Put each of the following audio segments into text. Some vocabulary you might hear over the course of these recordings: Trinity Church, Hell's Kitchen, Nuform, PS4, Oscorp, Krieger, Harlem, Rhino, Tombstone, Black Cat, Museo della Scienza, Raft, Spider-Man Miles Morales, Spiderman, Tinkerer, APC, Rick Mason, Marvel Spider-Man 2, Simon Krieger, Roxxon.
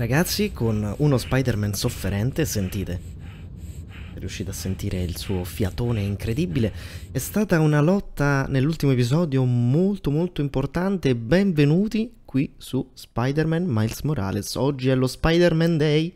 Ragazzi, con uno Spider-Man sofferente, sentite. Riuscite a sentire il suo fiatone incredibile. È stata una lotta nell'ultimo episodio molto importante. Benvenuti qui su Spider-Man Miles Morales. Oggi è lo Spider-Man Day.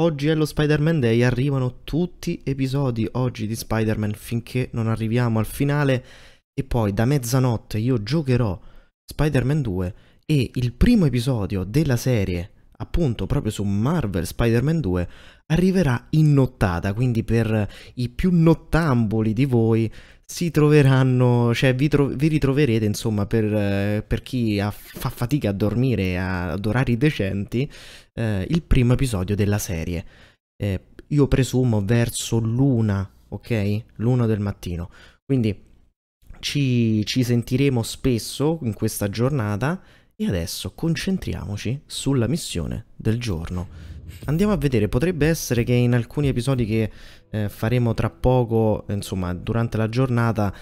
Oggi è lo Spider-Man Day, arrivano tutti episodi oggi di Spider-Man finché non arriviamo al finale. E poi da mezzanotte io giocherò Spider-Man 2 e il primo episodio della serie, appunto proprio su Marvel Spider-Man 2, arriverà in nottata, quindi per i più nottamboli di voi si troveranno, cioè vi ritroverete, insomma, per chi fa fatica a dormire ad orari decenti, il primo episodio della serie, io presumo verso l'1, ok? L'1 del mattino, quindi ci sentiremo spesso in questa giornata. E adesso concentriamoci sulla missione del giorno. Andiamo a vedere, potrebbe essere che in alcuni episodi che faremo tra poco, insomma durante la giornata,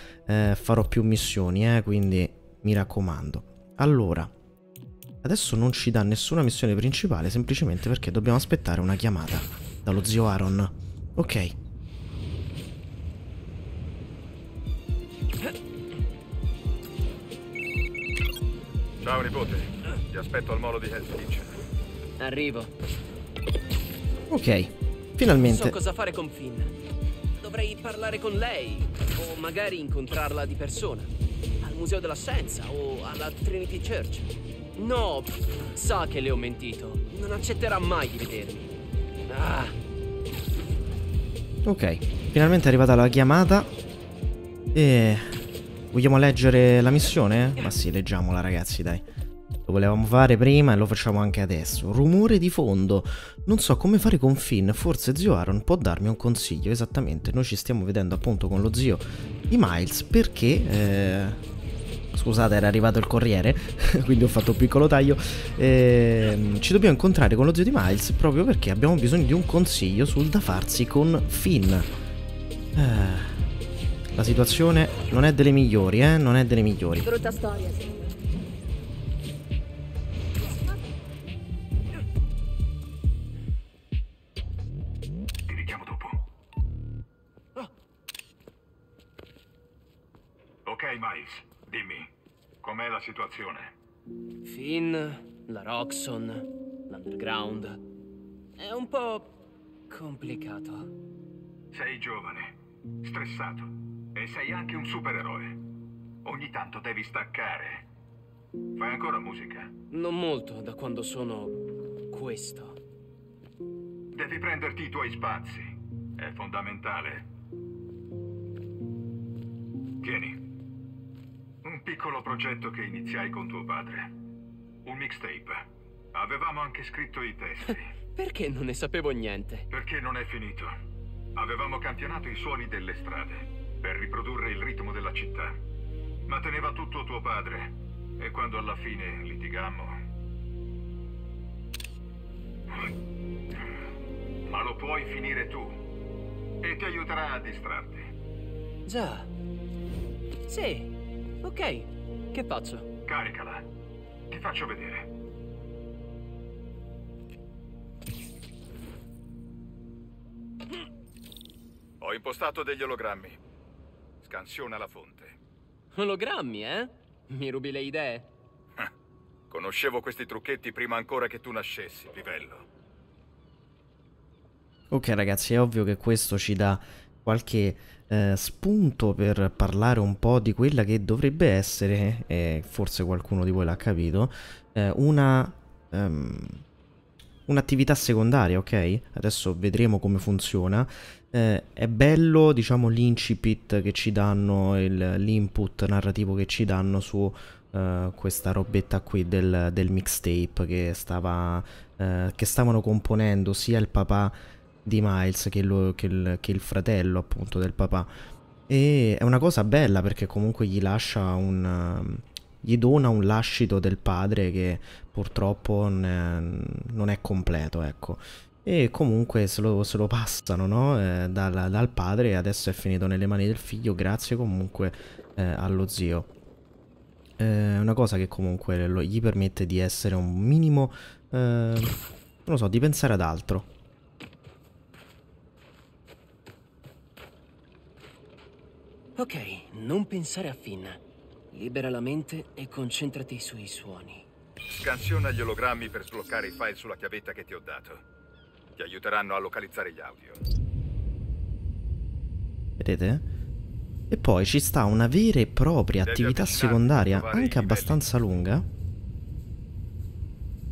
farò più missioni, quindi mi raccomando. Allora, adesso non ci dà nessuna missione principale, semplicemente perché dobbiamo aspettare una chiamata dallo zio Aaron. Ok. Ciao nipote, ti aspetto al molo di Hell's Kitchen. Arrivo. Ok, finalmente. Non so cosa fare con Finn. Dovrei parlare con lei, o magari incontrarla di persona. Al Museo della Scienza o alla Trinity Church. No, sa che le ho mentito. Non accetterà mai di vedermi. Ah. Ok, finalmente è arrivata la chiamata. E... vogliamo leggere la missione? Ma sì, leggiamola ragazzi, dai. Lo volevamo fare prima e lo facciamo anche adesso. Rumore di fondo. Non so come fare con Finn, forse zio Aaron può darmi un consiglio. Esattamente, noi ci stiamo vedendo appunto con lo zio di Miles perché... scusate, era arrivato il corriere, quindi ho fatto un piccolo taglio. Ci dobbiamo incontrare con lo zio di Miles proprio perché abbiamo bisogno di un consiglio sul da farsi con Finn. La situazione non è delle migliori, non è delle migliori. Brutta storia, sì. Ti richiamo dopo. Oh. Ok, Miles, dimmi, com'è la situazione? Finn, la Roxxon, l'underground. È un po' complicato. Sei giovane, stressato. E sei anche un supereroe. Ogni tanto devi staccare. Fai ancora musica? Non molto, da quando sono... questo. Devi prenderti i tuoi spazi. È fondamentale. Tieni. Un piccolo progetto che iniziai con tuo padre. Un mixtape. Avevamo anche scritto i testi. Perché non ne sapevo niente? Perché non è finito. Avevamo campionato i suoni delle strade per riprodurre il ritmo della città. Ma teneva tutto tuo padre, e quando alla fine litigammo... Ma lo puoi finire tu, e ti aiuterà a distrarti. Già. Sì, ok. Che faccio? Caricala. Ti faccio vedere. Ho impostato degli ologrammi. Scansiona la fonte. Ologrammi, eh? Mi rubi le idee? Conoscevo questi trucchetti prima ancora che tu nascessi, pivello. Ok ragazzi, è ovvio che questo ci dà qualche spunto per parlare un po' di quella che dovrebbe essere, forse qualcuno di voi l'ha capito, un'attività secondaria, ok? Adesso vedremo come funziona. È bello, diciamo, l'incipit che ci danno, l'input narrativo che ci danno su questa robetta qui del mixtape che stavano componendo sia il papà di Miles che il fratello appunto del papà. E è una cosa bella perché comunque gli dona un lascito del padre che purtroppo non è completo, ecco. E comunque se lo passano, no? Dal padre, e adesso è finito nelle mani del figlio grazie comunque allo zio. È una cosa che comunque gli permette di essere un minimo Non lo so, di pensare ad altro. Ok, non pensare a Finn. Libera la mente e concentrati sui suoni. Scansiona gli ologrammi per sbloccare i file sulla chiavetta che ti ho dato. Ti aiuteranno a localizzare gli audio. Vedete? E poi ci sta una vera e propria attività secondaria, anche abbastanza lunga,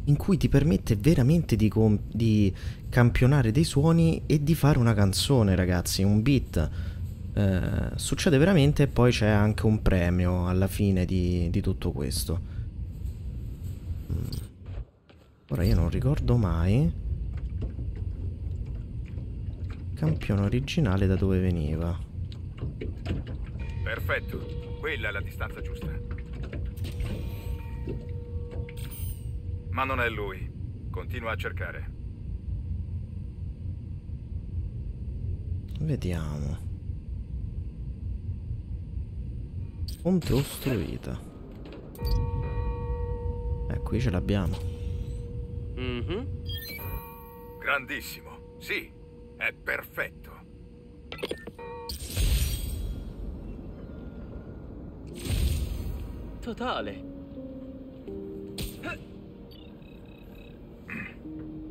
in cui ti permette veramente di campionare dei suoni e di fare una canzone, ragazzi, un beat. Succede veramente, e poi c'è anche un premio alla fine di tutto questo. Ora io non ricordo mai campione originale da dove veniva. Perfetto, quella è la distanza giusta. Ma non è lui. Continua a cercare. Vediamo. Ponte ostruita. Qui ce l'abbiamo. Grandissimo. Sì, è perfetto. Totale.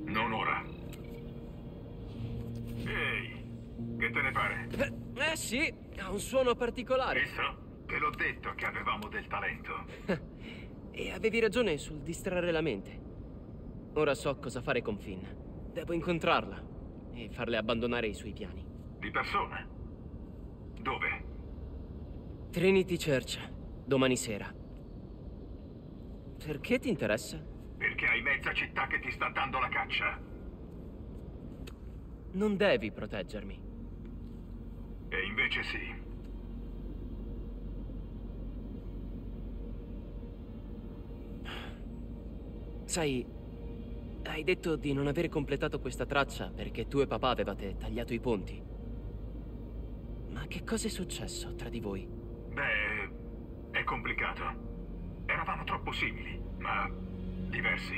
Non ora. Ehi, che te ne pare? Eh sì, ha un suono particolare. Visto? Te l'ho detto che avevamo del talento. E avevi ragione sul distrarre la mente. Ora so cosa fare con Finn. Devo incontrarla e farle abbandonare i suoi piani. Di persona? Dove? Trinity Church. Domani sera. Perché ti interessa? Perché hai mezza città che ti sta dando la caccia. Non devi proteggermi. E invece sì. Sai, hai detto di non aver completato questa traccia perché tu e papà avevate tagliato i ponti. Ma che cosa è successo tra di voi? Beh... è complicato. Eravamo troppo simili, ma diversi.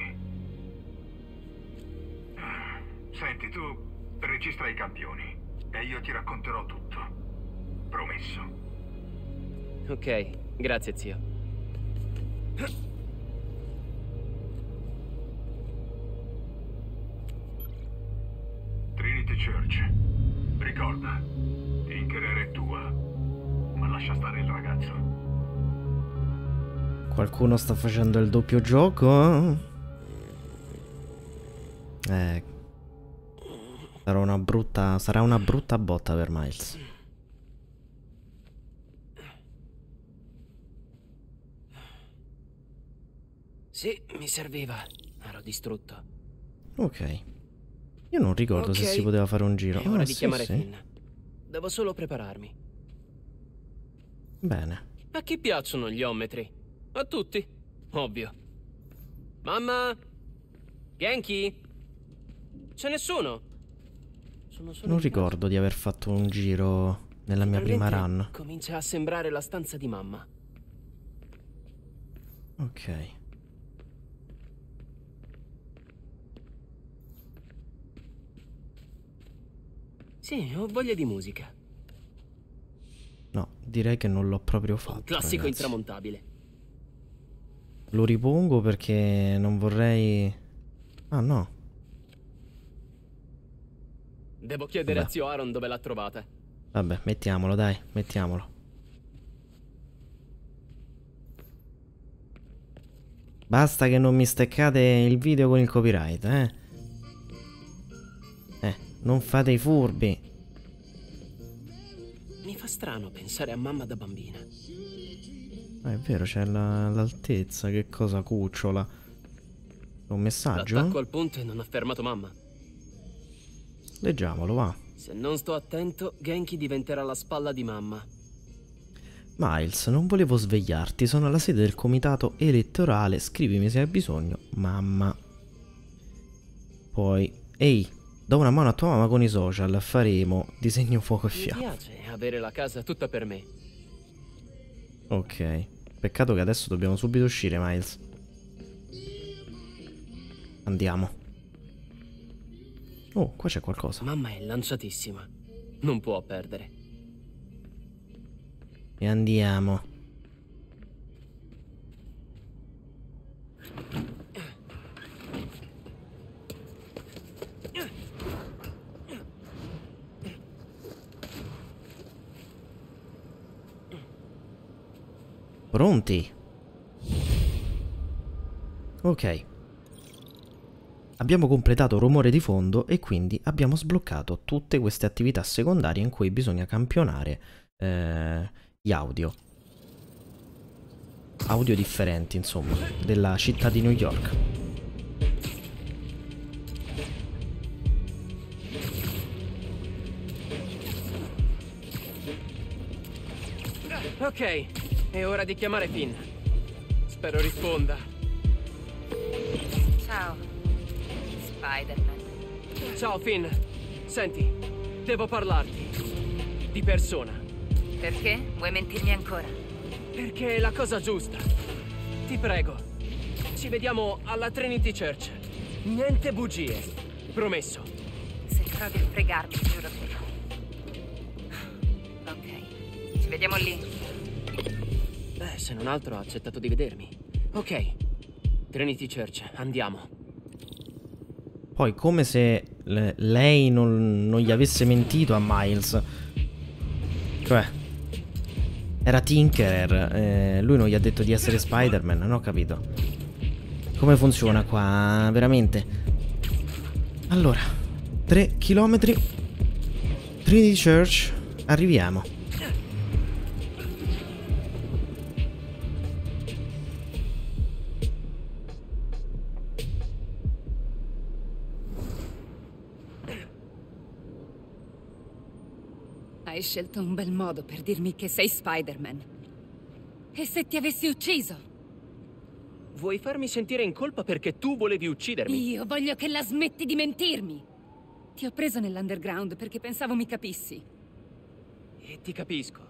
Senti, tu registra i campioni e io ti racconterò tutto. Promesso. Ok, grazie zio. Trinity Church. Ricorda, Tinkerer è tua, ma lascia stare il ragazzo. Qualcuno sta facendo il doppio gioco? Sarà una brutta botta per Miles. Sì, mi serviva. Ero distrutto. Ok. Io non ricordo se si poteva fare un giro. Ora di chiamare Finn. Devo solo prepararmi. Bene. A chi piacciono gli ometri? A tutti, ovvio. Mamma? Genki? C'è nessuno? Non ricordo di aver fatto un giro nella mia prima run. Comincia a sembrare la stanza di mamma. Ok. Sì, ho voglia di musica. No, direi che non l'ho proprio fatto. Un classico intramontabile. Lo ripongo perché non vorrei... Ah no. Devo chiedere a zio Aaron dove l'ha trovata. Vabbè, mettiamolo, dai, mettiamolo. Basta che non mi steccate il video con il copyright, eh. Non fate i furbi. Mi fa strano pensare a mamma da bambina. È vero, c'è l'altezza, che cosa cucciola. Un messaggio? L'attacco al ponte non ha fermato mamma. Leggiamolo, va. Se non sto attento, Genki diventerà la spalla di mamma. Miles, non volevo svegliarti, sono alla sede del comitato elettorale, scrivimi se hai bisogno, mamma. Poi, ehi, do una mano a tua mamma con i social, faremo disegno fuoco e fiamme. Mi piace avere la casa tutta per me. Ok, peccato che adesso dobbiamo subito uscire, Miles. Andiamo. Oh, qua c'è qualcosa. Mamma è lanciatissima. Non può perdere. E andiamo. Pronti? Ok. Abbiamo completato rumore di fondo e quindi abbiamo sbloccato tutte queste attività secondarie in cui bisogna campionare gli audio. Audio differenti, insomma, della città di New York. Ok, è ora di chiamare Finn. Spero risponda. Ciao. Spider-Man. Ciao Finn, senti, devo parlarti, di persona. Perché? Vuoi mentirmi ancora? Perché è la cosa giusta. Ti prego, ci vediamo alla Trinity Church. Niente bugie, promesso. Se provi a fregarmi, giuro che no. Ok, ci vediamo lì. Beh, se non altro ha accettato di vedermi. Ok, Trinity Church, andiamo. Poi, come se lei non gli avesse mentito a Miles. Cioè, era Tinkerer, lui non gli ha detto di essere Spider-Man, non ho capito. Come funziona qua, veramente? Allora, 3 km, Trinity Church, arriviamo. Hai scelto un bel modo per dirmi che sei Spider-Man. E se ti avessi ucciso? Vuoi farmi sentire in colpa perché tu volevi uccidermi? Io voglio che la smetti di mentirmi. Ti ho preso nell'underground perché pensavo mi capissi. E ti capisco.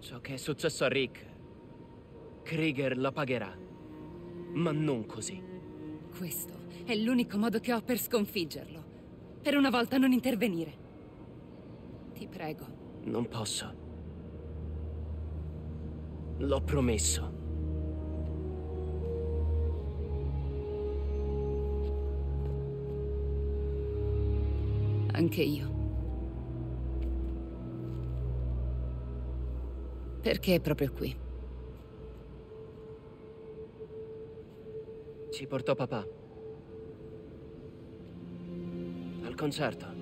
Ciò che è successo a Rick, Krieger la pagherà. Ma non così. Questo è l'unico modo che ho per sconfiggerlo. Per una volta non intervenire. Ti prego. Non posso. L'ho promesso. Anche io. Perché proprio qui? Ci portò papà. Al concerto.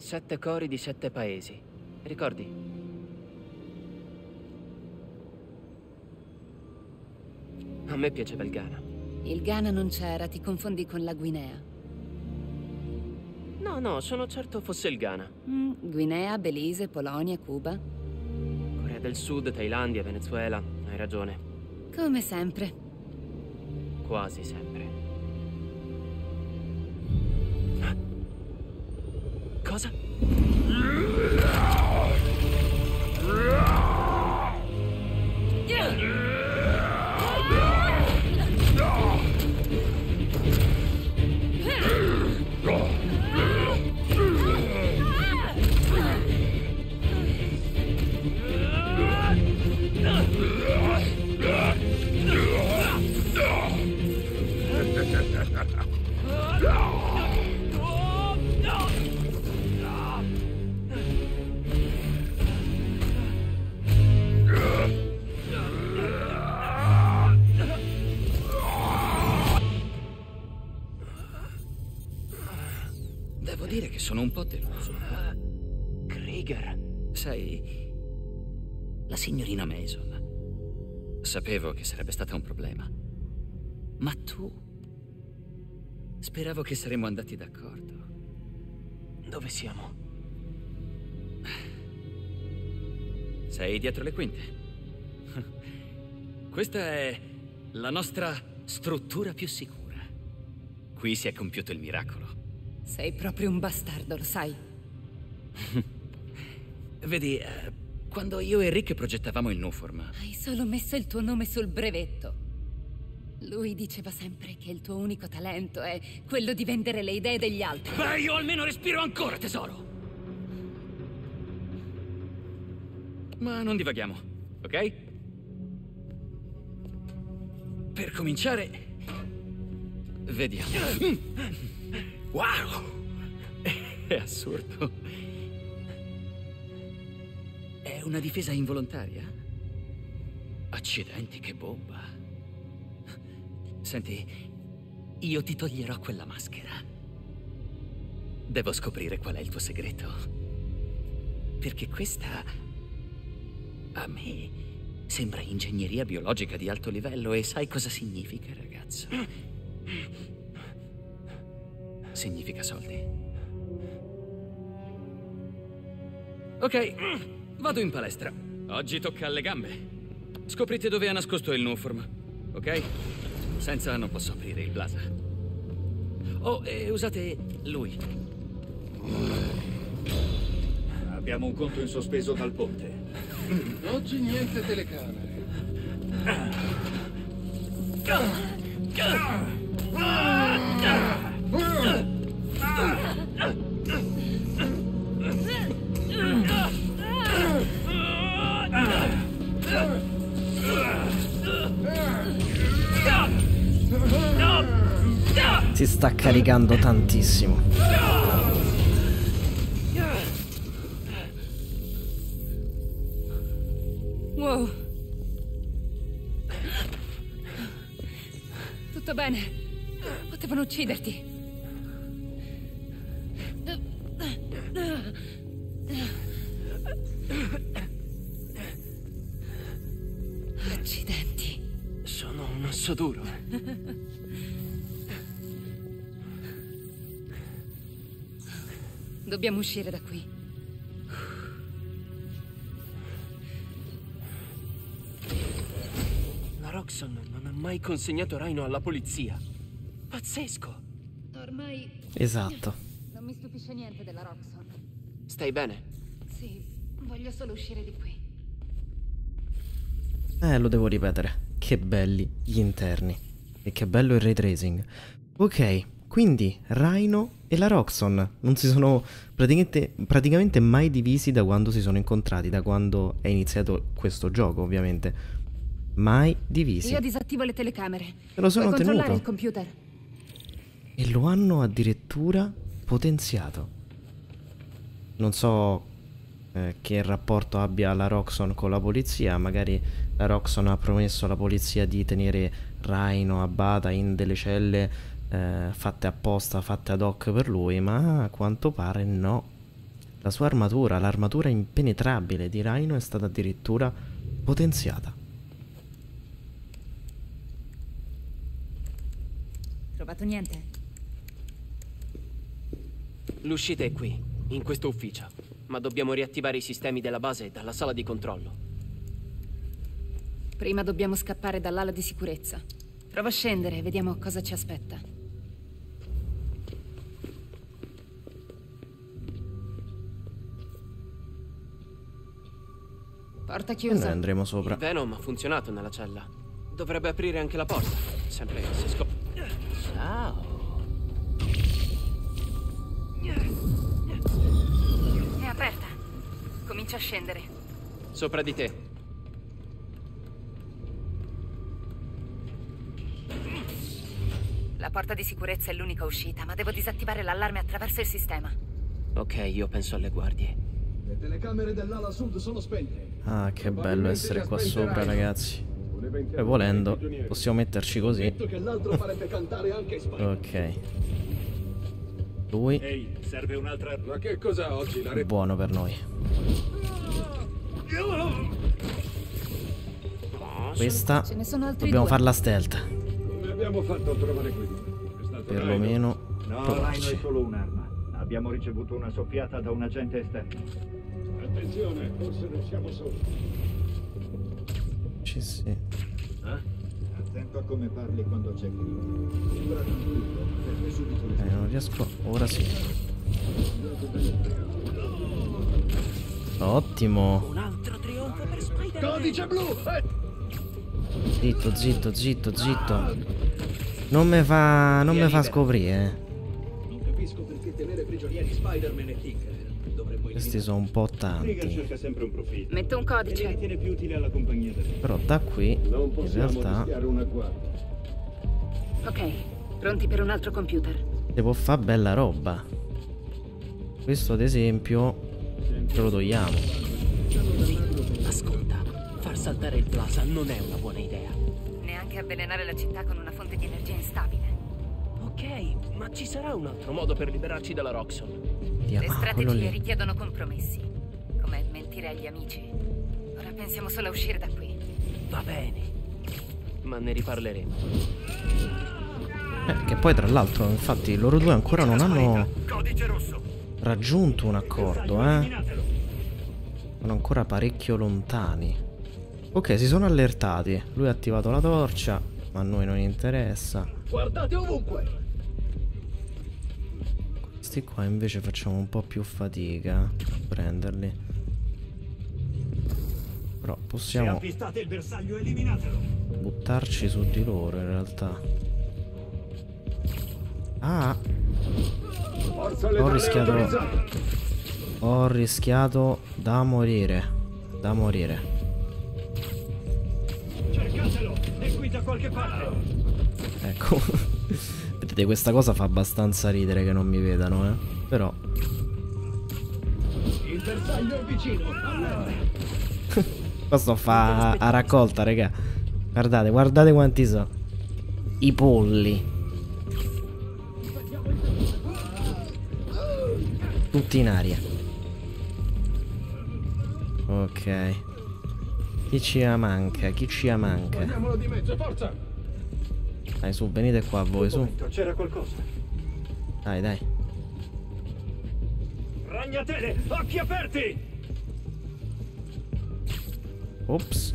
7 cori di 7 paesi, ricordi? A me piaceva il Ghana. Il Ghana non c'era, ti confondi con la Guinea. No, no, sono certo fosse il Ghana. Guinea, Belize, Polonia, Cuba. Corea del Sud, Thailandia, Venezuela, hai ragione. Come sempre. Quasi sempre. Cosa? Sono un po' deluso. Krieger. Sai, la signorina Mason. Sapevo che sarebbe stata un problema. Ma tu? Speravo che saremmo andati d'accordo. Dove siamo? Sei dietro le quinte. Questa è la nostra struttura più sicura. Qui si è compiuto il miracolo. Sei proprio un bastardo, lo sai. Vedi, quando io e Rick progettavamo il Nuform... Hai solo messo il tuo nome sul brevetto. Lui diceva sempre che il tuo unico talento è quello di vendere le idee degli altri. Beh, io almeno respiro ancora, tesoro! Ma non divaghiamo, ok? Per cominciare, vediamo. Wow! È assurdo. È una difesa involontaria. Accidenti, che bomba. Senti, io ti toglierò quella maschera. Devo scoprire qual è il tuo segreto. Perché questa, a me, sembra ingegneria biologica di alto livello e sai cosa significa, ragazzo? Significa soldi. Ok, vado in palestra. Oggi tocca alle gambe. Scoprite dove ha nascosto il Nuform, ok? Senza non posso aprire il blaza. Oh, e usate lui. Abbiamo un conto in sospeso dal ponte. Oggi niente telecamere. Si sta caricando tantissimo. Wow. Tutto bene. Potevano ucciderti. Accidenti. Sono un osso duro. Dobbiamo uscire da qui. Roxxon non ha mai consegnato Rhino alla polizia. Pazzesco. Ormai... Esatto. Non mi stupisce niente della Roxxon. Stai bene? Sì, voglio solo uscire di qui. Lo devo ripetere. Che belli gli interni. E che bello il ray tracing. Ok, quindi Rhino e la Roxxon non si sono praticamente mai divisi da quando si sono incontrati, da quando è iniziato questo gioco, ovviamente. Mai divisi. Io disattivo le telecamere. Se lo sono tenuto il computer. E lo hanno addirittura potenziato. Non so che rapporto abbia la Roxxon con la polizia. Magari la Roxxon ha promesso alla polizia di tenere Rhino a bada in delle celle fatte apposta, fatte ad hoc per lui. Ma a quanto pare no. La sua armatura, l'armatura impenetrabile di Rhino è stata addirittura potenziata. Trovato niente? L'uscita è qui, in questo ufficio, ma dobbiamo riattivare i sistemi della base dalla sala di controllo. Prima dobbiamo scappare dall'ala di sicurezza. Prova a scendere e vediamo cosa ci aspetta. Porta chiusa. Noi andremo sopra. Il Venom ha funzionato nella cella. Dovrebbe aprire anche la porta. Sempre se scopre. Ciao. È aperta. Comincia a scendere. Sopra di te. La porta di sicurezza è l'unica uscita, ma devo disattivare l'allarme attraverso il sistema. Ok, io penso alle guardie. Le telecamere dell'ala sud sono spente. Ah, che bello essere qua sopra, ragazzi. E volendo possiamo metterci così. Ok. Lui. È buono per noi. Questa dobbiamo farla stealth. Perlomeno provarci. No, è solo un'arma. Abbiamo ricevuto una soffiata da un agente esterno. Attenzione, forse non siamo soli. Sì. Attento a come parli quando c'è Krieger. Non riesco. Ora sì. Ottimo. Un altro trionfo per Spider-Man. Codice blu. Zitto, zitto, zitto, zitto. Non mi fa scoprire. Non capisco perché tenere prigionieri Spider-Man e Tinkerer. Questi sono un po' tanti. Metto un codice. Però da qui in realtà. Ok, pronti per un altro computer. Devo fare bella roba. Questo ad esempio ce lo togliamo. Ascolta, far saltare il plaza non è una buona idea. Neanche avvelenare la città con una fonte di energia instabile. Ok, ma ci sarà un altro modo per liberarci dalla Roxxon. Le strategie richiedono compromessi, come mentire agli amici. Ora pensiamo solo a uscire da qui. Va bene, ma ne riparleremo. Che poi tra l'altro, infatti, loro due ancora non hanno raggiunto un accordo, eh? Sono ancora parecchio lontani. Ok, si sono allertati. Lui ha attivato la torcia, ma a noi non interessa. Guardate ovunque! Questi qua invece facciamo un po' più fatica a prenderli. Però possiamo buttarci su di loro in realtà. Ah, ho rischiato da morire. Cercatelo, è qui da qualche parte. Ecco. Vedete, questa cosa fa abbastanza ridere che non mi vedano, eh. Però il bersaglio è vicino. Questo fa a raccolta, raga. Guardate, guardate quanti sono i polli. Tutti in aria. Ok. Chi ci manca? Chi ci manca? Prendiamolo di mezzo, forza! Dai, su, venite qua voi, su. C'era qualcosa. Dai, dai. Ragnatele, occhi aperti! Ops.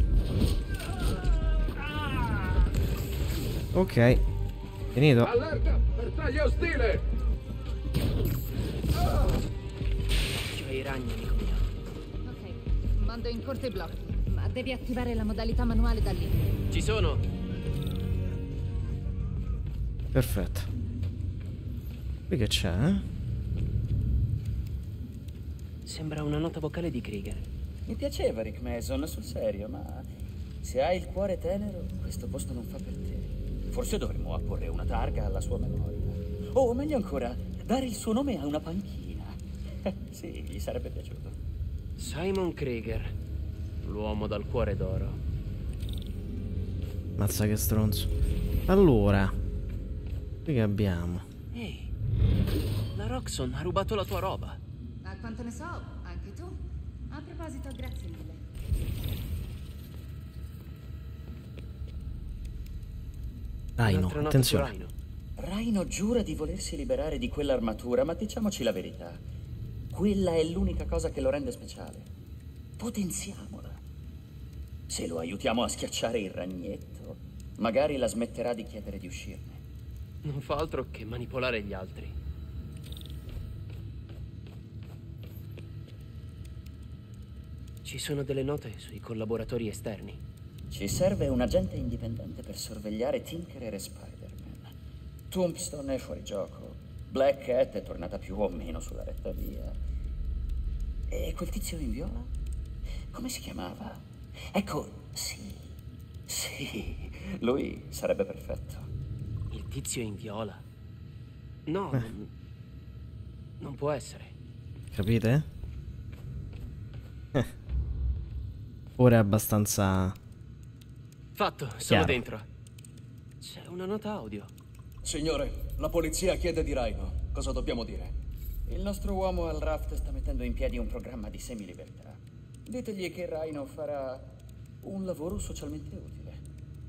Ok. Finito. Allerta, bersaglio ostile! C'hai i ragni, amico mio. Ok, mando in corte i blocchi, ma devi attivare la modalità manuale da lì. Ci sono! Perfetto. Qui che c'è, eh? Sembra una nota vocale di Krieger. Mi piaceva Rick Mason, sul serio, ma se hai il cuore tenero, questo posto non fa per te. Forse dovremmo apporre una targa alla sua memoria. O meglio ancora, dare il suo nome a una panchina. Sì, gli sarebbe piaciuto. Simon Krieger, l'uomo dal cuore d'oro. Mazza che stronzo. Allora... Qui che abbiamo? Ehi, la Roxxon ha rubato la tua roba. A quanto ne so, anche tu. A proposito, grazie mille. Rhino, attenzione. Rhino giura di volersi liberare di quell'armatura, ma diciamoci la verità. Quella è l'unica cosa che lo rende speciale. Potenziamola. Se lo aiutiamo a schiacciare il ragnetto, magari la smetterà di chiedere di uscirne. Non fa altro che manipolare gli altri. Ci sono delle note sui collaboratori esterni. Ci serve un agente indipendente per sorvegliare Tinkerer e Spider-Man. Tombstone è fuori gioco. Black Cat è tornata più o meno sulla retta via. E quel tizio in viola? Come si chiamava? Ecco, sì. Sì, lui sarebbe perfetto. Il tizio in viola? No, non può essere. Capite? Ora è abbastanza... Fatto, sono chiaro. Dentro. C'è una nota audio. Signore, la polizia chiede di Rhino. Cosa dobbiamo dire? Il nostro uomo al Raft sta mettendo in piedi un programma di semilibertà. Ditegli che Rhino farà un lavoro socialmente utile.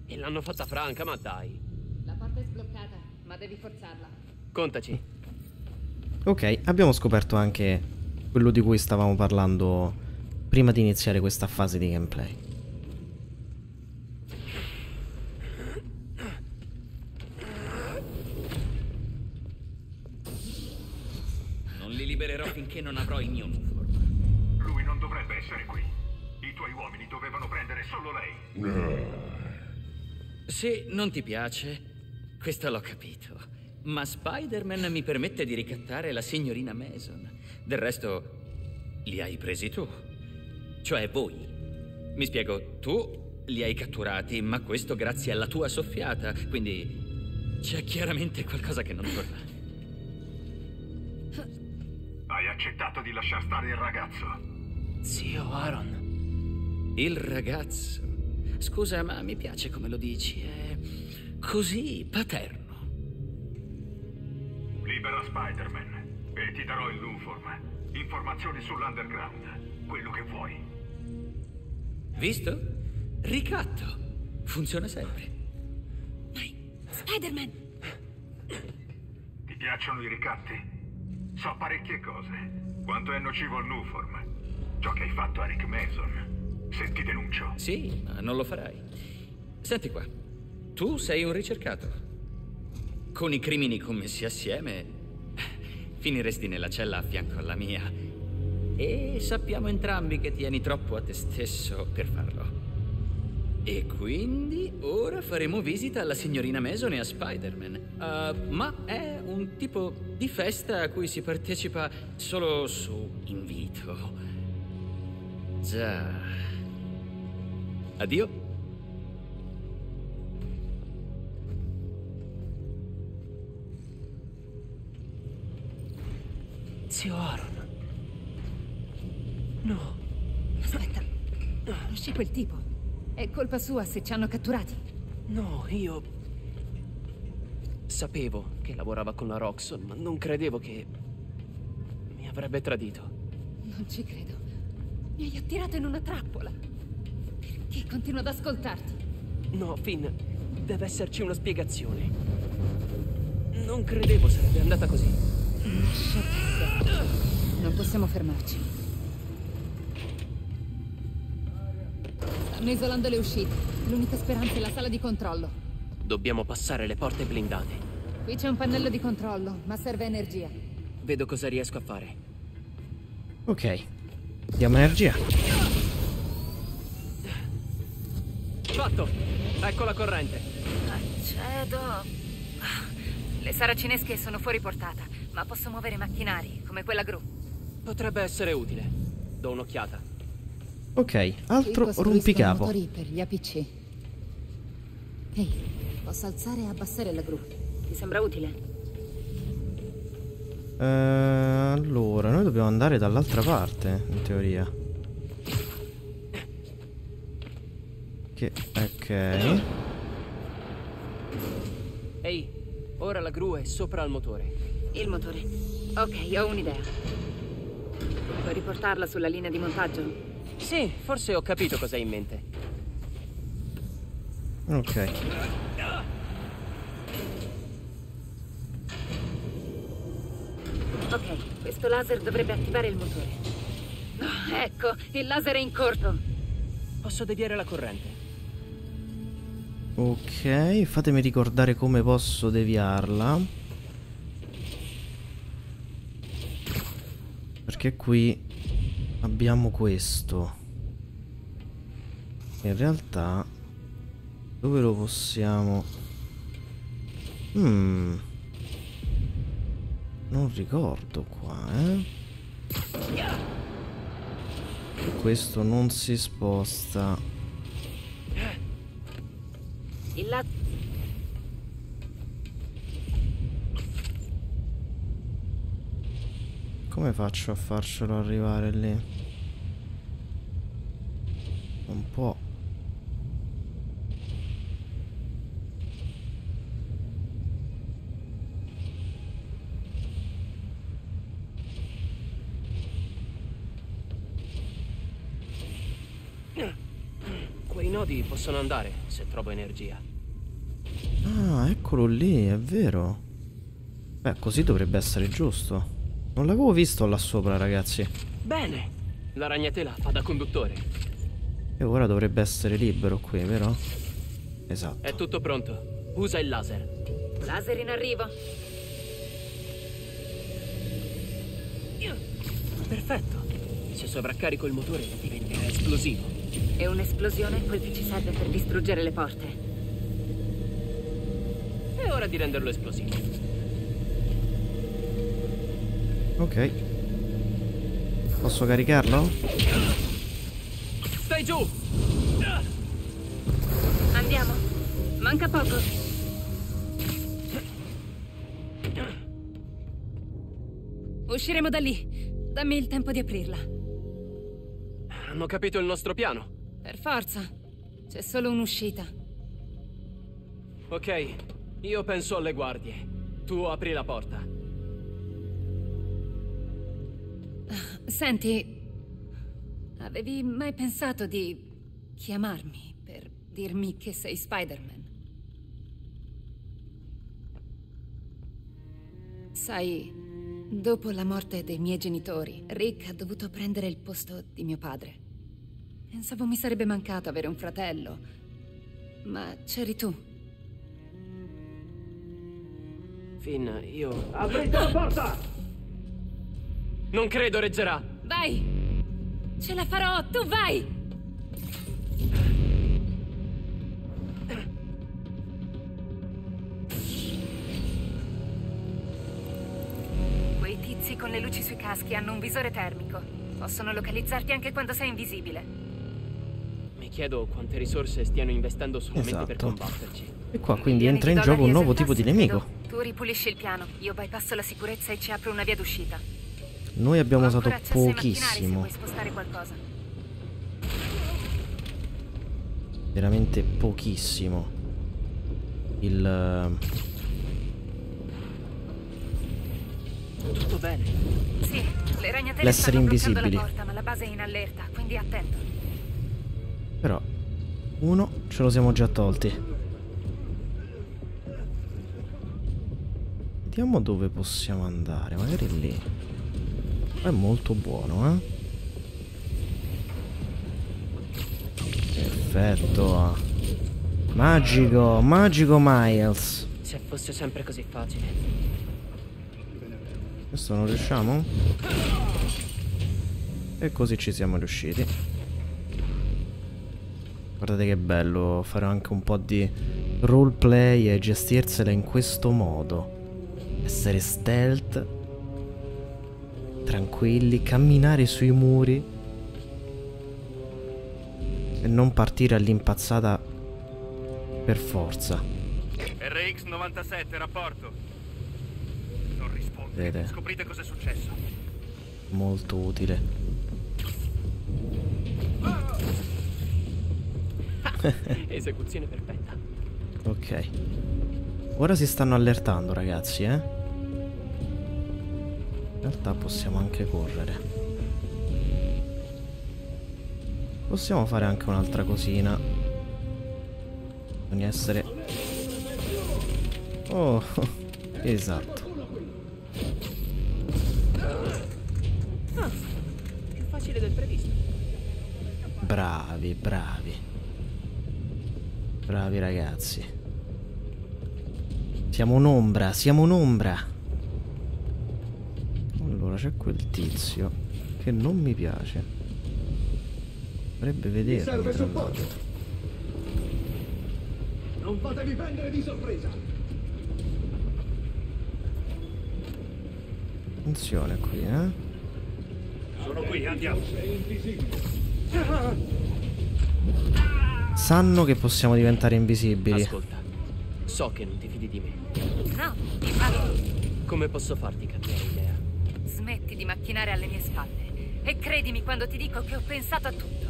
E l'hanno fatta franca, ma dai. È sbloccata, ma devi forzarla. Contaci. Ok, abbiamo scoperto anche quello di cui stavamo parlando prima di iniziare questa fase di gameplay. Non li libererò finché non avrò il mio Nuform. Lui non dovrebbe essere qui. I tuoi uomini dovevano prendere solo lei. No. Se non ti piace... Questo l'ho capito. Ma Spider-Man mi permette di ricattare la signorina Mason. Del resto, li hai presi tu. Cioè voi. Mi spiego, tu li hai catturati, ma questo grazie alla tua soffiata. Quindi c'è chiaramente qualcosa che non torna. Hai accettato di lasciar stare il ragazzo? Zio Aaron. Il ragazzo. Scusa, ma mi piace come lo dici. È così paterno. Libera Spider-Man e ti darò il Nuform. Informazioni sull'underground. Quello che vuoi. Visto? Ricatto. Funziona sempre. Vai, Spider-Man. Ti piacciono i ricatti? So parecchie cose. Quanto è nocivo il Nuform. Ciò che hai fatto a Rick Mason. Se ti denuncio. Sì, ma non lo farai. Senti qua. Tu sei un ricercato. Con i crimini commessi assieme, finiresti nella cella a fianco alla mia. E sappiamo entrambi che tieni troppo a te stesso per farlo. E quindi ora faremo visita alla signorina Mason e a Spider-Man. Ma è un tipo di festa a cui si partecipa solo su invito. Già. Addio. Zio Aaron. No. Aspetta. Conosci quel tipo? È colpa sua se ci hanno catturati. No, io... sapevo che lavorava con la Roxxon, ma non credevo che... mi avrebbe tradito. Non ci credo. Mi hai attirato in una trappola. Perché continuo ad ascoltarti? No, Finn. Deve esserci una spiegazione. Non credevo sarebbe andata così. Lascia perdere. Non possiamo fermarci. Stanno isolando le uscite. L'unica speranza è la sala di controllo. Dobbiamo passare le porte blindate. Qui c'è un pannello di controllo, ma serve energia. Vedo cosa riesco a fare. Ok. Diamo energia. Fatto! Ecco la corrente. Accedo. Le saracinesche sono fuori portata, ma posso muovere macchinari, come quella gru. Potrebbe essere utile. Do un'occhiata. Ok, altro rompicapo. Motori per gli APC. Ehi, posso alzare e abbassare la gru. Ti sembra utile? Allora, noi dobbiamo andare dall'altra parte, in teoria. Che... ok. Ehi. Ora la gru è sopra al motore. Il motore. Ok, ho un'idea. Puoi riportarla sulla linea di montaggio? Sì, forse ho capito cosa hai in mente. Ok. Ok, questo laser dovrebbe attivare il motore. Oh, ecco, il laser è in corto. Posso deviare la corrente. Ok, fatemi ricordare come posso deviarla. Perché qui abbiamo questo. In realtà, dove lo possiamo? Non ricordo qua, Questo non si sposta. Come faccio a farcelo arrivare lì? Non può. Quei nodi possono andare se trovo energia. Ah, eccolo lì, è vero. Beh, così dovrebbe essere giusto. Non l'avevo visto là sopra, ragazzi. Bene, la ragnatela fa da conduttore. E ora dovrebbe essere libero qui, vero? Esatto. È tutto pronto. Usa il laser. Laser in arrivo. Perfetto. Se sovraccarico il motore diventerà esplosivo. E un'esplosione è quel che ci serve per distruggere le porte. ancora di renderlo esplosivo. Ok. Posso caricarlo? Stai giù! Andiamo. Manca poco. Usciremo da lì. Dammi il tempo di aprirla. Hanno capito il nostro piano? Per forza. C'è solo un'uscita. Ok, io penso alle guardie. Tu apri la porta. Senti, avevi mai pensato di chiamarmi per dirmi che sei Spider-Man? Sai, dopo la morte dei miei genitori, Rick ha dovuto prendere il posto di mio padre. Pensavo mi sarebbe mancato avere un fratello, ma c'eri tu. Finn, io... Aprite la porta! Non credo reggerà! Vai! Ce la farò! Tu vai! Quei tizi con le luci sui caschi hanno un visore termico. Possono localizzarti anche quando sei invisibile. Mi chiedo quante risorse stiano investendo solamente per combatterci. E qua quindi entra in gioco un nuovo tipo di nemico. Tu ripulisci il piano, io bypasso la sicurezza e ci apro una via d'uscita. Noi abbiamo usato pochissimo. Veramente pochissimo. Il... Tutto bene? Sì, le ragnatele stanno bloccando la porta, ma la base è in allerta, quindi attento. Però uno ce lo siamo già tolti. Vediamo dove possiamo andare. Magari lì. È molto buono, eh. Perfetto. Magico, magico Miles. Se fosse sempre così facile. Questo non riusciamo? E così ci siamo riusciti. Guardate che bello, farò anche un po' di roleplay e gestirsela in questo modo. Essere stealth, tranquilli, camminare sui muri e non partire all'impazzata per forza. RX 97, rapporto. Non risponde. Vedete? Scoprite cosa è successo. Molto utile. Oh! Esecuzione perfetta. Ok. Ora si stanno allertando, ragazzi, eh. In realtà possiamo anche correre. Possiamo fare anche un'altra cosina. Bisogna essere... Oh, esatto. Più facile del previsto. Bravi, bravi. Bravi ragazzi. Siamo un'ombra, siamo un'ombra. Allora c'è quel tizio che non mi piace. Dovrebbe vederlo. Non fatevi prendere di sorpresa. Attenzione qui, eh. Sono qui, andiamo. Sanno che possiamo diventare invisibili. Ascolta, so che non ti fidi di me. No, infatti. Come posso farti cambiare idea? Smetti di macchinare alle mie spalle. E credimi quando ti dico che ho pensato a tutto.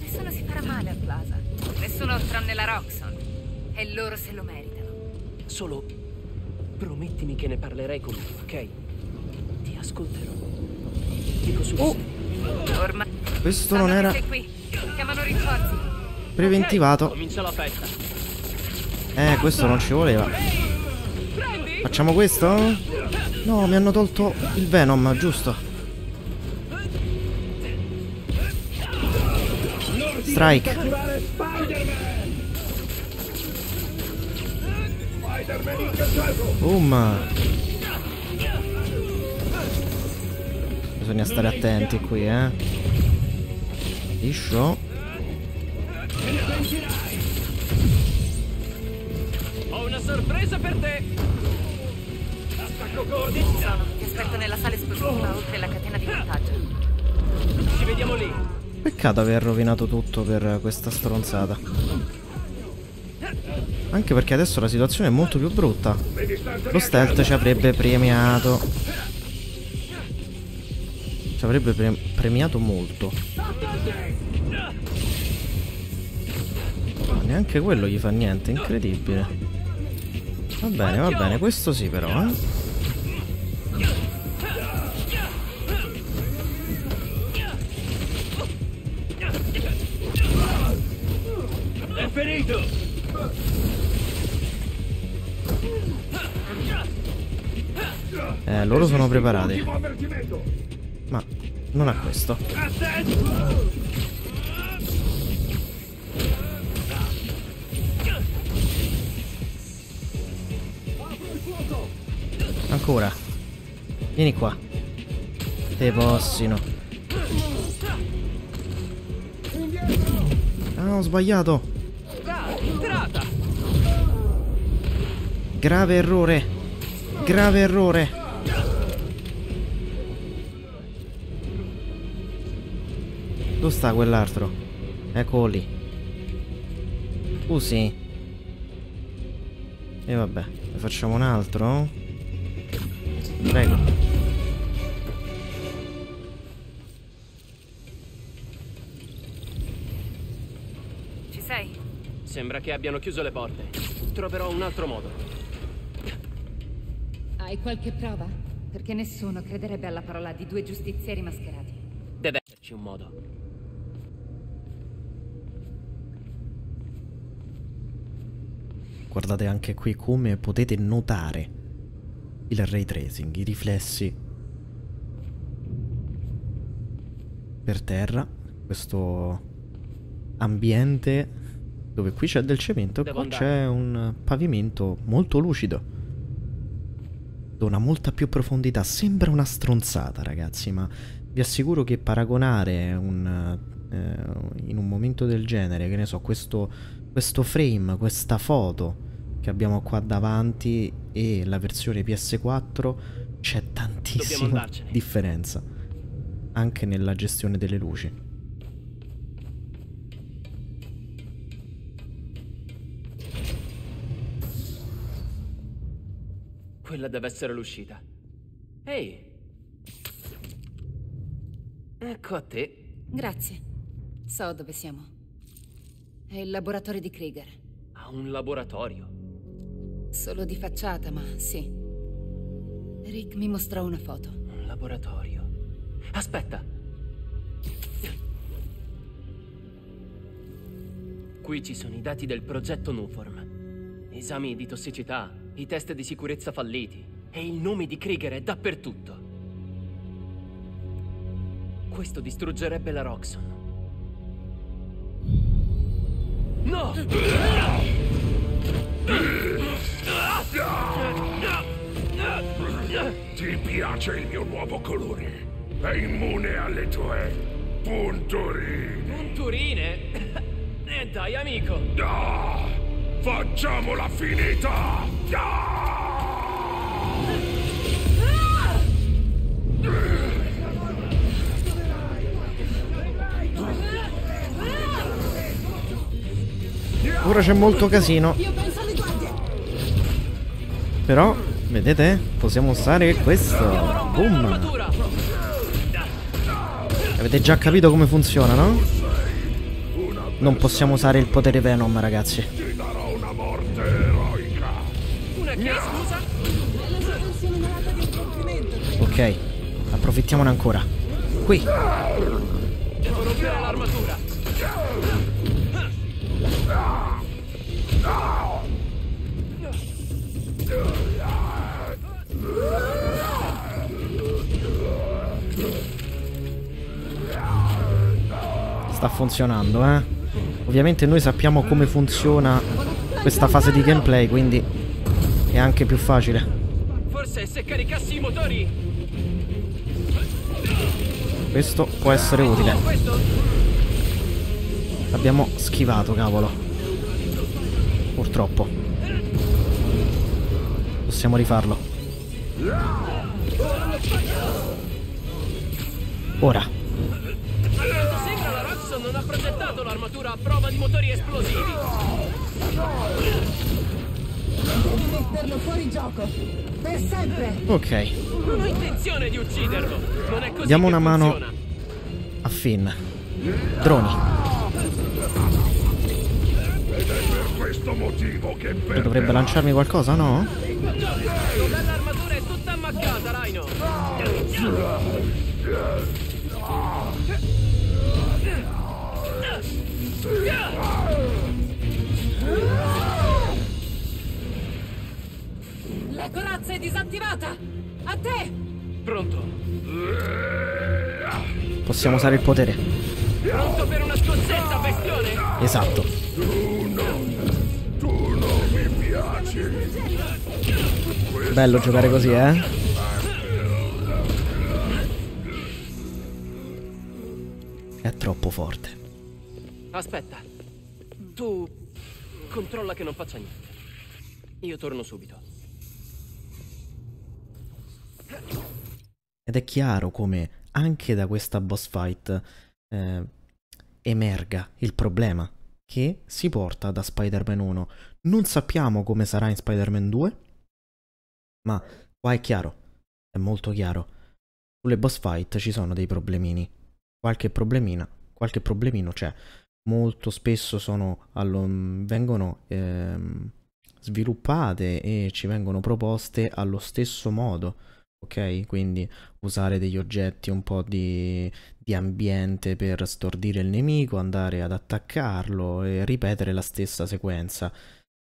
Nessuno si farà male a Plaza. Nessuno tranne la Roxxon. E loro se lo meritano. Solo promettimi che ne parlerai con me, ok? Ti ascolterò. Dico su. Oh. Ormai. Questo non era... Qui. Chiamano rinforzi. Preventivato. Comincia la festa. Questo non ci voleva. Facciamo questo? No, mi hanno tolto il Venom, giusto. Strike. Boom. Bisogna stare attenti qui, eh. Liscio. una sorpresa per te! Attacco coordinato! Ti aspetto nella sala esplosiva, oltre la catena di montaggio. Ci vediamo lì! Peccato aver rovinato tutto per questa stronzata. Anche perché adesso la situazione è molto più brutta. Lo stealth ci avrebbe premiato. Ci avrebbe premiato molto. Ma neanche quello gli fa niente, incredibile. Va bene, questo sì però, eh. È ferito! Loro sono preparati. Ma non a questo. Ancora. Vieni qua. Te possino. Ah, ho sbagliato. Grave errore. Grave errore. Dove sta quell'altro? Eccolo lì. Scusi. E vabbè, ne facciamo un altro? Prego. Ci sei? Sembra che abbiano chiuso le porte. Troverò un altro modo. Hai qualche prova? Perché nessuno crederebbe alla parola di due giustizieri mascherati. Deve esserci un modo. Guardate anche qui come potete notare il ray tracing, i riflessi per terra, questo ambiente dove qui c'è del cemento e qua c'è un pavimento molto lucido, dona molta più profondità, sembra una stronzata ragazzi, ma vi assicuro che paragonare un, in un momento del genere, che ne so, questo frame, questa foto che abbiamo qua davanti e la versione PS4, c'è tantissima differenza anche nella gestione delle luci. Quella deve essere l'uscita. Ehi, ecco a te. Grazie, so dove siamo. È il laboratorio di Krieger. Ha un laboratorio? Solo di facciata, ma sì. Rick mi mostrò una foto. Un laboratorio. Aspetta. Qui ci sono i dati del progetto Nuform. Esami di tossicità, i test di sicurezza falliti. E il nome di Krieger è dappertutto. Questo distruggerebbe la Roxxon. No! Ti piace il mio nuovo colore? È immune alle tue punturine. Punturine? E dai, amico! No! Facciamola finita! No! Ora c'è molto casino. Però, vedete? Possiamo usare questo. Boom. Avete già capito come funziona, no? Non possiamo usare il potere Venom, ragazzi. Ti darò una morte eroica. Una che, scusa? Ok, approfittiamone ancora. Qui. Devo rompere l'armatura. Sta funzionando, eh. Ovviamente noi sappiamo come funziona questa fase di gameplay, quindi è anche più facile. Forse se caricassi i motori. Questo può essere utile. L'abbiamo schivato, cavolo. Purtroppo. possiamo rifarlo. Ora. Sembra la Roxxon non ha progettato l'armatura a prova di motori esplosivi. Devi metterlo fuori gioco. Per sempre. Ok. Non ho intenzione di ucciderlo. Non è così. Diamo una mano a Finn. Droni. E dovrebbe lanciarmi qualcosa, no? L'armatura è tutta ammaccata, Rhino. La corazza è disattivata. A te. Pronto. Possiamo usare il potere. Pronto per una scossetta, bestione. Esatto. Bello giocare così, eh? È troppo forte. Aspetta. Tu controlla che non faccia niente. Io torno subito. Ed è chiaro come anche da questa boss fight emerga il problema che si porta da Spider-Man 1. Non sappiamo come sarà in Spider-Man 2. Ma qua è chiaro, è molto chiaro. Sulle boss fight ci sono dei problemini. Qualche problemino c'è. Molto spesso sono vengono sviluppate e ci vengono proposte allo stesso modo. Ok? Quindi usare degli oggetti un po' di ambiente per stordire il nemico, andare ad attaccarlo e ripetere la stessa sequenza.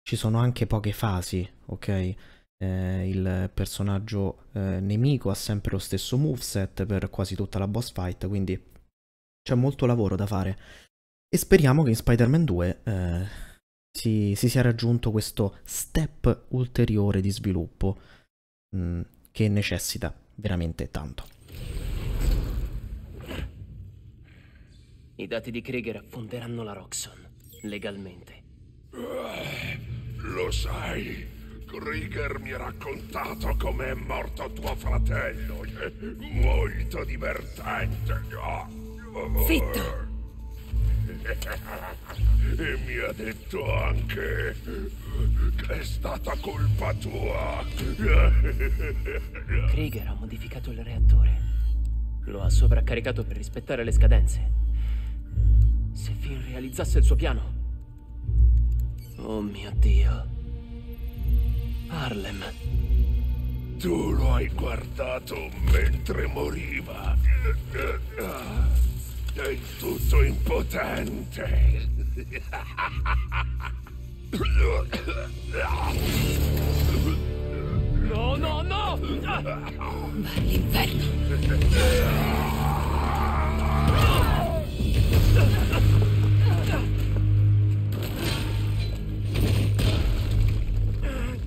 Ci sono anche poche fasi, ok? Il personaggio nemico ha sempre lo stesso moveset per quasi tutta la boss fight, quindi c'è molto lavoro da fare e speriamo che in Spider-Man 2 si sia raggiunto questo step ulteriore di sviluppo che necessita veramente tanto. I dati di Krieger affonderanno la Roxxon legalmente. Lo sai? Krieger mi ha raccontato come è morto tuo fratello. Molto divertente. Zitto. E mi ha detto anche che è stata colpa tua. Krieger ha modificato il reattore. Lo ha sovraccaricato per rispettare le scadenze. Se Finn realizzasse il suo piano. Oh mio Dio. Harlem. Tu lo hai guardato mentre moriva. È tutto impotente. No, no, no! Ma l'inferno.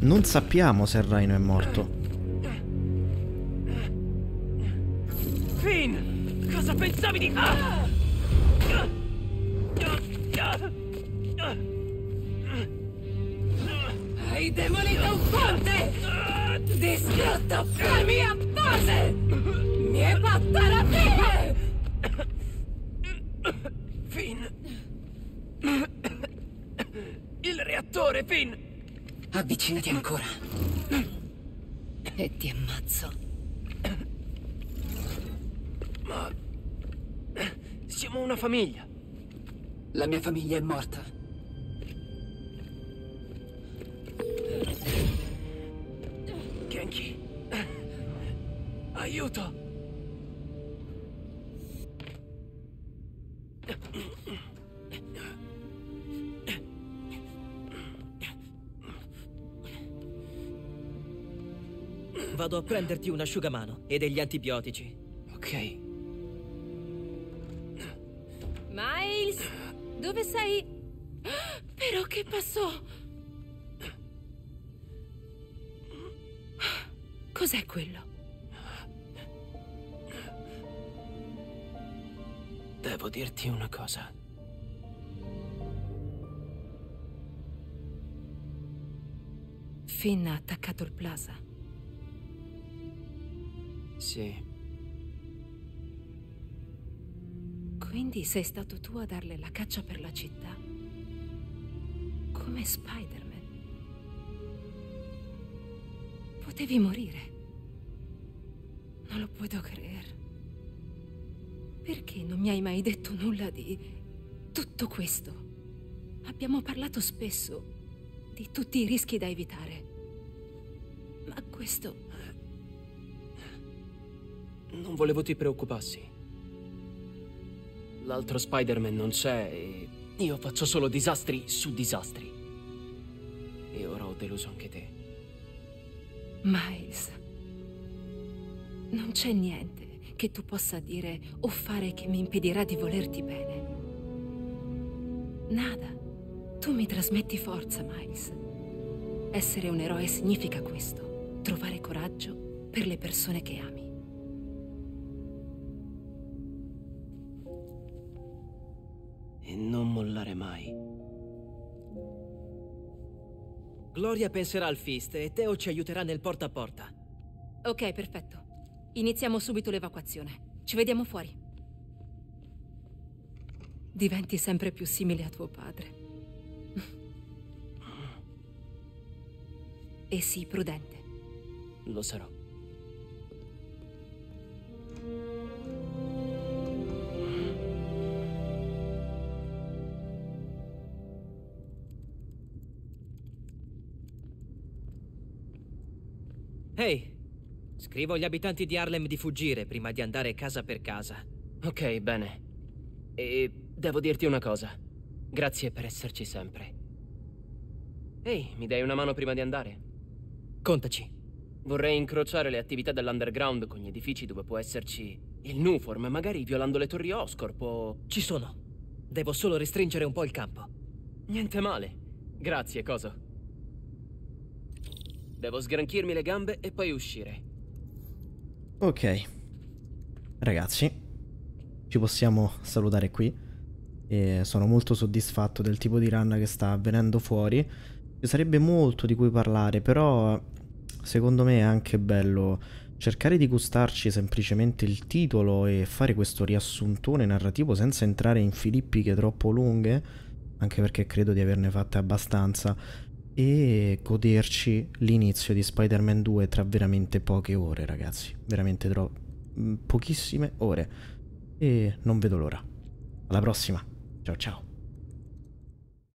Non sappiamo se il Rhino è morto. Finn! Cosa pensavi di... Hai demolito un ponte! Distrutto la mia base! Mi è fatta la fine! Finn! Il reattore, Finn! Avvicinati ancora. E ti ammazzo. Ma... siamo una famiglia. La mia famiglia è morta. Genki. Aiuto. Vado a prenderti un asciugamano e degli antibiotici. Ok. Miles, dove sei? Però che passò? Cos'è quello? Devo dirti una cosa. Finn ha attaccato il Plaza. Sì. Quindi sei stato tu a darle la caccia per la città? Come Spider-Man. Potevi morire. Non lo puedo creer. Perché non mi hai mai detto nulla di tutto questo? Abbiamo parlato spesso di tutti i rischi da evitare. Ma questo... Non volevo ti preoccupassi. L'altro Spider-Man non c'è e io faccio solo disastri su disastri. E ora ho deluso anche te. Miles, non c'è niente che tu possa dire o fare che mi impedirà di volerti bene. Nada. Tu mi trasmetti forza, Miles. Essere un eroe significa questo. Trovare coraggio per le persone che ami. E non mollare mai. Gloria penserà al Fist e Theo ci aiuterà nel porta a porta. Ok, perfetto. Iniziamo subito l'evacuazione. Ci vediamo fuori. Diventi sempre più simile a tuo padre. E sii prudente. Lo sarò. Ehi! Scrivo agli abitanti di Harlem di fuggire prima di andare casa per casa. Ok, bene. E devo dirti una cosa. Grazie per esserci sempre. Ehi, mi dai una mano prima di andare? Contaci. Vorrei incrociare le attività dell'underground con gli edifici dove può esserci il Nuform, magari violando le torri Oscorp o... Ci sono. Devo solo restringere un po' il campo. Niente male. Grazie, coso. Devo sgranchirmi le gambe e poi uscire. Ok. Ragazzi, ci possiamo salutare qui. E sono molto soddisfatto del tipo di run che sta avvenendo fuori. Ci sarebbe molto di cui parlare, però secondo me è anche bello cercare di gustarci semplicemente il titolo e fare questo riassuntone narrativo senza entrare in filippiche troppo lunghe, anche perché credo di averne fatte abbastanza, e goderci l'inizio di Spider-Man 2 tra veramente poche ore, ragazzi. Veramente pochissime ore. E non vedo l'ora. Alla prossima. Ciao ciao.